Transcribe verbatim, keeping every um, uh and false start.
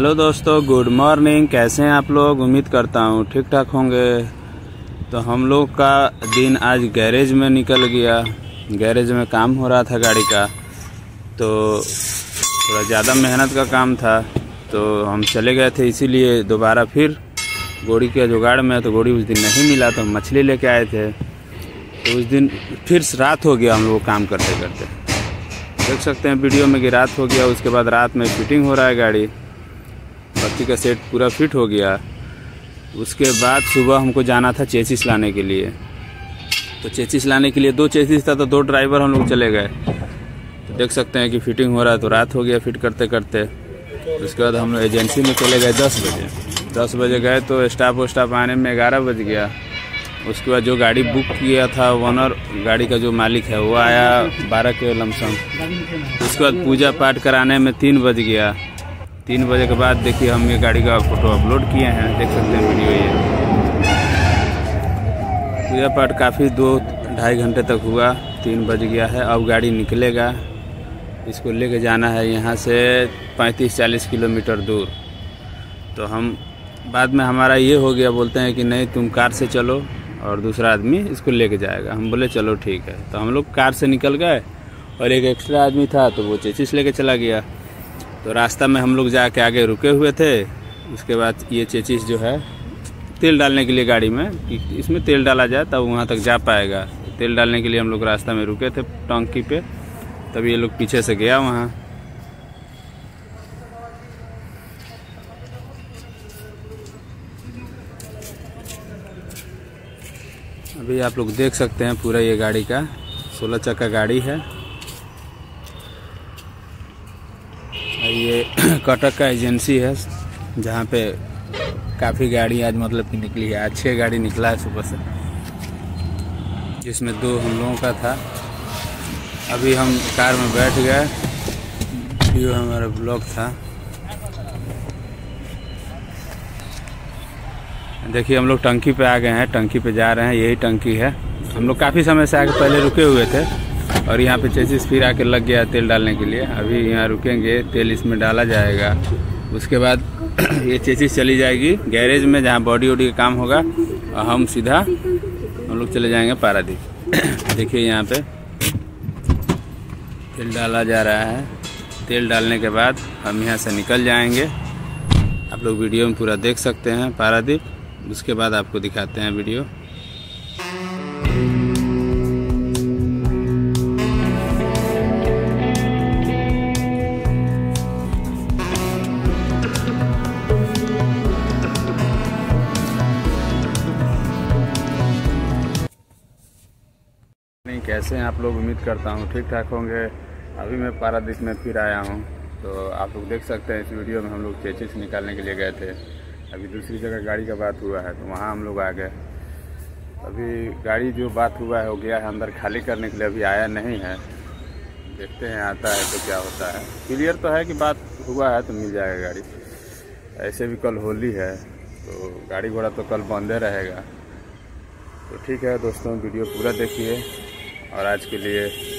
Hello दोस्तों, good morning. कैसे हैं आप लोग? उम्मीद करता हूँ ठीक ठाक होंगे। तो हम लोग का दिन आज गैरेज में निकल गया। गैरेज में काम हो रहा था गाड़ी का, तो थोड़ा ज़्यादा मेहनत का काम था तो हम चले गए थे, इसीलिए दोबारा फिर गोड़ी के जुगाड़ में। तो गोड़ी उस दिन नहीं मिला तो मछली लेके आए थे। तो उस दिन फिर रात हो गया हम लोग काम करते करते, देख सकते हैं वीडियो में कि रात हो गया। उसके बाद रात में फिटिंग हो रहा है गाड़ी, बत्ती का सेट पूरा फिट हो गया। उसके बाद सुबह हमको जाना था चेसिस लाने के लिए। तो चेसिस लाने के लिए दो चेसिस था तो दो ड्राइवर हम लोग चले गए। तो देख सकते हैं कि फिटिंग हो रहा है, तो रात हो गया फिट करते करते। उसके बाद हम लोग एजेंसी में चले गए दस बजे दस बजे गए तो स्टाफ वस्टाफ आने में ग्यारह बज गया। उसके बाद जो गाड़ी बुक किया था ओनर, गाड़ी का जो मालिक है, वो आया बारह के लमसम। उसके बाद पूजा पाठ कराने में तीन बज गया। तीन बजे के बाद देखिए हम ये गाड़ी का फ़ोटो अपलोड किए हैं, देख सकते हैं वीडियो। ये पूजा पाठ काफ़ी दो ढाई घंटे तक हुआ। तीन बज गया है, अब गाड़ी निकलेगा। इसको लेके जाना है यहाँ से पैंतीस चालीस किलोमीटर दूर। तो हम बाद में हमारा ये हो गया, बोलते हैं कि नहीं तुम कार से चलो और दूसरा आदमी इसको लेके जाएगा। हम बोले चलो ठीक है। तो हम लोग कार से निकल गए और एक एक्स्ट्रा आदमी था तो वो चेसिस लेके चला गया। तो रास्ता में हम लोग जाके आगे रुके हुए थे। उसके बाद ये चेसिस जो है तेल डालने के लिए गाड़ी में, कि इसमें तेल डाला जाए तब वहाँ तक जा पाएगा। तेल डालने के लिए हम लोग रास्ता में रुके थे टंकी पे। तब ये लोग पीछे से गया वहाँ। अभी आप लोग देख सकते हैं पूरा ये गाड़ी का, सोलह चक्का गाड़ी है। ये कटक का एजेंसी है जहाँ पे काफ़ी गाड़ी आज मतलब कि निकली है। आज छः गाड़ी निकला है सुबह से, जिसमें दो हम लोगों का था। अभी हम कार में बैठ गए, ये हमारा ब्लॉग था। देखिए हम लोग टंकी पे आ गए हैं, टंकी पे जा रहे हैं। यही टंकी है, हम लोग काफ़ी समय से आके पहले रुके हुए थे और यहाँ पे चेसिस फिर आके लग गया तेल डालने के लिए। अभी यहाँ रुकेंगे, तेल इसमें डाला जाएगा। उसके बाद ये चेसिस चली जाएगी गैरेज में जहाँ बॉडी वॉडी का काम होगा, और हम सीधा हम लोग चले जाएंगे पारादीप। देखिए यहाँ पे तेल डाला जा रहा है। तेल डालने के बाद हम यहाँ से निकल जाएंगे। आप लोग वीडियो में पूरा देख सकते हैं पारादीप। उसके बाद आपको दिखाते हैं वीडियो। कैसे हैं आप लोग? उम्मीद करता हूँ ठीक ठाक होंगे। अभी मैं पारादीप में फिर आया हूँ। तो आप लोग देख सकते हैं इस वीडियो में हम लोग चेसिस निकालने के लिए गए थे। अभी दूसरी जगह गाड़ी का बात हुआ है तो वहाँ हम लोग आ गए। अभी गाड़ी जो बात हुआ है हो गया है अंदर खाली करने के लिए, अभी आया नहीं है। देखते हैं आता है तो क्या होता है। क्लियर तो है कि बात हुआ है तो मिल जाएगा गाड़ी। ऐसे भी कल होली है तो गाड़ी घोड़ा तो कल बंदे रहेगा। तो ठीक है दोस्तों, वीडियो पूरा देखिए और आज के लिए